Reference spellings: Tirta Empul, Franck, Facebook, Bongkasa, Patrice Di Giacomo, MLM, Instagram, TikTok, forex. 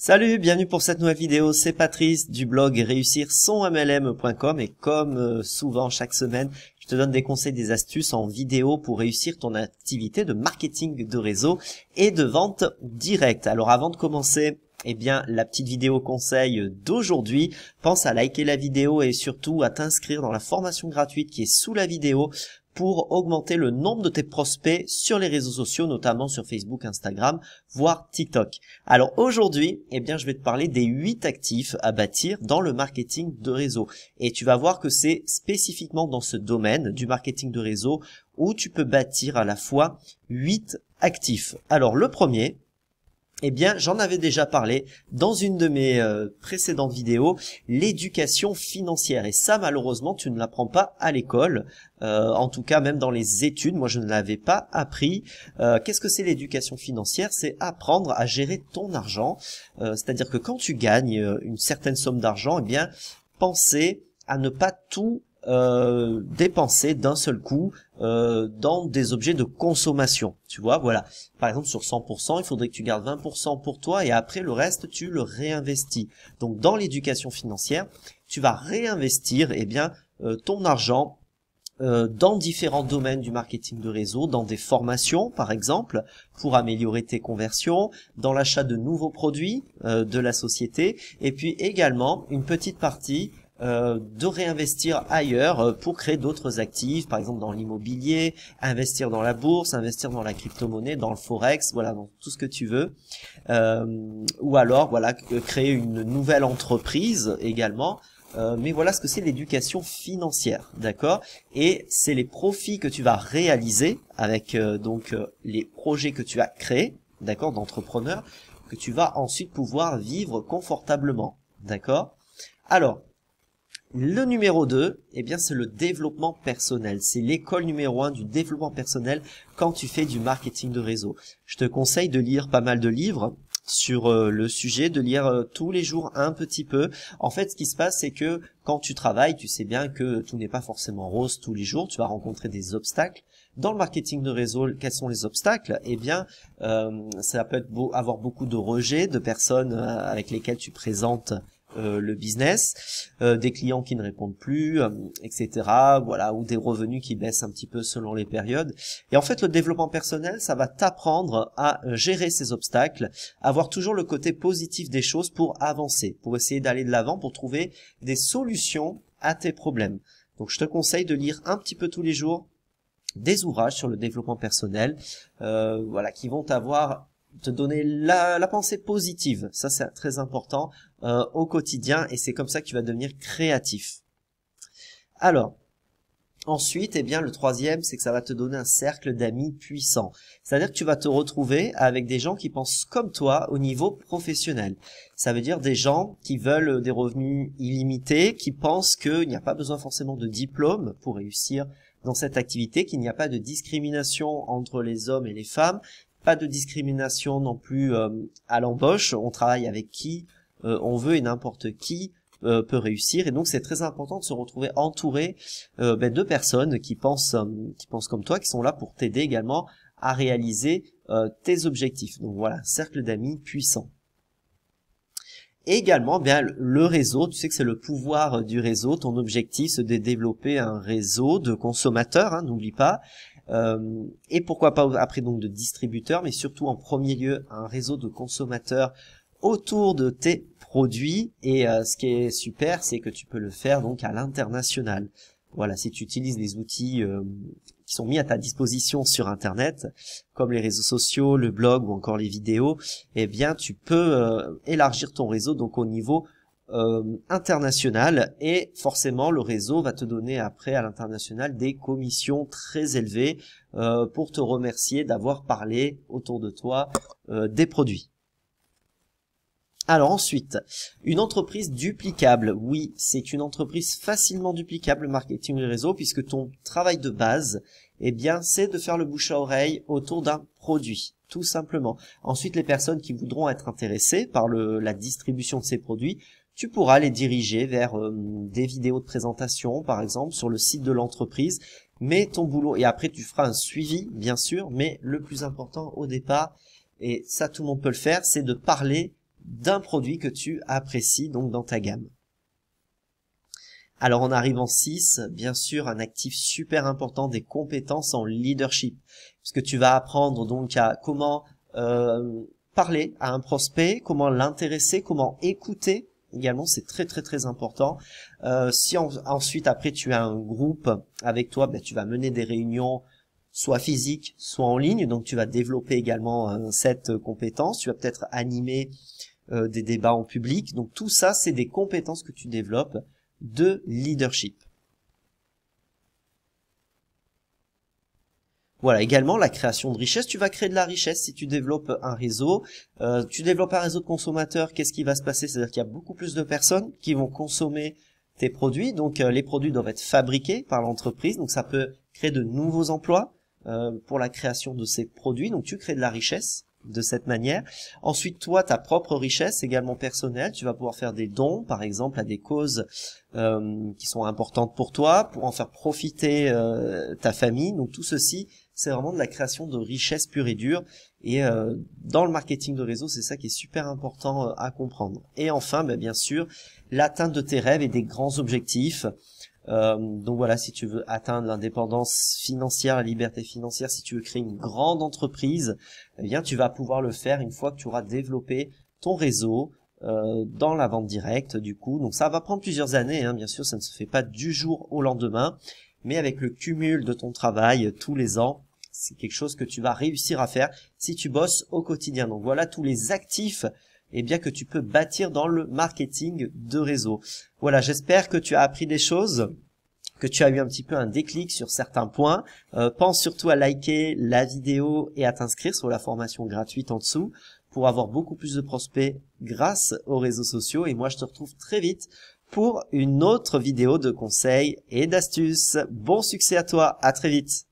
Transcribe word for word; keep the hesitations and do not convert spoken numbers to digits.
Salut, bienvenue pour cette nouvelle vidéo, c'est Patrice du blog réussir son M L M point com et comme souvent chaque semaine, je te donne des conseils, des astuces en vidéo pour réussir ton activité de marketing de réseau et de vente directe. Alors avant de commencer, eh bien, la petite vidéo conseil d'aujourd'hui, pense à liker la vidéo et surtout à t'inscrire dans la formation gratuite qui est sous la vidéo pour augmenter le nombre de tes prospects sur les réseaux sociaux, notamment sur Facebook, Instagram, voire TikTok. Alors aujourd'hui, eh bien, je vais te parler des huit actifs à bâtir dans le marketing de réseau. Et tu vas voir que c'est spécifiquement dans ce domaine du marketing de réseau où tu peux bâtir à la fois huit actifs. Alors le premier, eh bien, j'en avais déjà parlé dans une de mes euh, précédentes vidéos, l'éducation financière. Et ça, malheureusement, tu ne l'apprends pas à l'école. Euh, en tout cas, même dans les études, moi, je ne l'avais pas appris. Euh, qu'est-ce que c'est l'éducation financière? C'est apprendre à gérer ton argent. Euh, c'est-à-dire que quand tu gagnes une certaine somme d'argent, eh bien, penser à ne pas tout Euh, dépenser d'un seul coup euh, dans des objets de consommation, tu vois, voilà. Par exemple, sur cent pour cent, il faudrait que tu gardes vingt pour cent pour toi et après le reste, tu le réinvestis. Donc, dans l'éducation financière, tu vas réinvestir, eh bien, euh, ton argent Euh, dans différents domaines du marketing de réseau, dans des formations par exemple, pour améliorer tes conversions, dans l'achat de nouveaux produits euh, de la société, et puis également une petite partie euh, de réinvestir ailleurs euh, pour créer d'autres actifs, par exemple dans l'immobilier, investir dans la bourse, investir dans la crypto-monnaie, dans le forex, voilà, dans tout ce que tu veux. Euh, ou alors, voilà, créer une nouvelle entreprise également. Euh, mais voilà ce que c'est l'éducation financière, d'accord? Et c'est les profits que tu vas réaliser avec euh, donc euh, les projets que tu as créés, d'accord, d'entrepreneur, que tu vas ensuite pouvoir vivre confortablement, d'accord? Alors, le numéro deux, eh bien c'est le développement personnel. C'est l'école numéro un du développement personnel quand tu fais du marketing de réseau. Je te conseille de lire pas mal de livres sur le sujet, de lire tous les jours un petit peu. En fait, ce qui se passe, c'est que quand tu travailles, tu sais bien que tout n'est pas forcément rose tous les jours, tu vas rencontrer des obstacles. Dans le marketing de réseau, quels sont les obstacles? Eh bien, euh, ça peut être beau, avoir beaucoup de rejets de personnes avec lesquelles tu présentes Euh, le business, euh, des clients qui ne répondent plus, euh, et cetera. Voilà, ou des revenus qui baissent un petit peu selon les périodes. Et en fait, le développement personnel, ça va t'apprendre à gérer ces obstacles, avoir toujours le côté positif des choses pour avancer, pour essayer d'aller de l'avant, pour trouver des solutions à tes problèmes. Donc, je te conseille de lire un petit peu tous les jours des ouvrages sur le développement personnel, euh, voilà, qui vont t'avoir te donner la, la pensée positive, ça c'est très important euh, au quotidien et c'est comme ça que tu vas devenir créatif. Alors, ensuite, eh bien, le troisième, c'est que ça va te donner un cercle d'amis puissant. C'est-à-dire que tu vas te retrouver avec des gens qui pensent comme toi au niveau professionnel. Ça veut dire des gens qui veulent des revenus illimités, qui pensent qu'il n'y a pas besoin forcément de diplôme pour réussir dans cette activité, qu'il n'y a pas de discrimination entre les hommes et les femmes, pas de discrimination non plus euh, à l'embauche, on travaille avec qui euh, on veut et n'importe qui euh, peut réussir. Et donc c'est très important de se retrouver entouré euh, ben, de personnes qui pensent, euh, qui pensent comme toi, qui sont là pour t'aider également à réaliser euh, tes objectifs. Donc voilà, cercle d'amis puissant. Et également, bien, le réseau, tu sais que c'est le pouvoir du réseau. Ton objectif, c'est de développer un réseau de consommateurs, n'oublie pas. Euh, et pourquoi pas après donc de distributeurs, mais surtout en premier lieu, un réseau de consommateurs autour de tes produits. Et euh, ce qui est super, c'est que tu peux le faire donc à l'international. Voilà, si tu utilises les outils euh, qui sont mis à ta disposition sur Internet, comme les réseaux sociaux, le blog ou encore les vidéos, eh bien tu peux euh, élargir ton réseau donc au niveau euh, international et forcément le réseau va te donner après à l'international des commissions très élevées euh, pour te remercier d'avoir parlé autour de toi euh, des produits. Alors ensuite, une entreprise duplicable. Oui, c'est une entreprise facilement duplicable, le marketing de réseau, puisque ton travail de base, eh bien, c'est de faire le bouche à oreille autour d'un produit, tout simplement. Ensuite, les personnes qui voudront être intéressées par le, la distribution de ces produits, tu pourras les diriger vers euh, des vidéos de présentation, par exemple, sur le site de l'entreprise. Mais ton boulot, et après tu feras un suivi, bien sûr, mais le plus important au départ, et ça tout le monde peut le faire, c'est de parler d'un produit que tu apprécies donc dans ta gamme. Alors on arrive en six, bien sûr un actif super important des compétences en leadership, puisque tu vas apprendre donc à comment euh, parler à un prospect, comment l'intéresser, comment écouter également, c'est très très très important. Euh, si en, ensuite après tu as un groupe avec toi, ben, tu vas mener des réunions soit physiques, soit en ligne, donc tu vas développer également hein, cette compétence, tu vas peut-être animer euh, des débats en public, donc tout ça c'est des compétences que tu développes de leadership. Voilà, également la création de richesse, tu vas créer de la richesse si tu développes un réseau, euh, tu développes un réseau de consommateurs, qu'est-ce qui va se passer? C'est-à-dire qu'il y a beaucoup plus de personnes qui vont consommer tes produits, donc euh, les produits doivent être fabriqués par l'entreprise, donc ça peut créer de nouveaux emplois euh, pour la création de ces produits, donc tu crées de la richesse de cette manière. Ensuite, toi, ta propre richesse également personnelle, tu vas pouvoir faire des dons, par exemple, à des causes euh, qui sont importantes pour toi, pour en faire profiter euh, ta famille. Donc tout ceci, c'est vraiment de la création de richesse pure et dure. Et euh, dans le marketing de réseau, c'est ça qui est super important euh, à comprendre. Et enfin, bah, bien sûr, l'atteinte de tes rêves et des grands objectifs. Euh, donc voilà, si tu veux atteindre l'indépendance financière, la liberté financière, si tu veux créer une grande entreprise, eh bien tu vas pouvoir le faire une fois que tu auras développé ton réseau euh, dans la vente directe du coup. Donc ça va prendre plusieurs années, hein, bien sûr, ça ne se fait pas du jour au lendemain, mais avec le cumul de ton travail tous les ans, c'est quelque chose que tu vas réussir à faire si tu bosses au quotidien. Donc voilà tous les actifs eh bien que tu peux bâtir dans le marketing de réseau. Voilà, j'espère que tu as appris des choses, que tu as eu un petit peu un déclic sur certains points. Euh, pense surtout à liker la vidéo et à t'inscrire sur la formation gratuite en dessous pour avoir beaucoup plus de prospects grâce aux réseaux sociaux. Et moi, je te retrouve très vite pour une autre vidéo de conseils et d'astuces. Bon succès à toi, à très vite.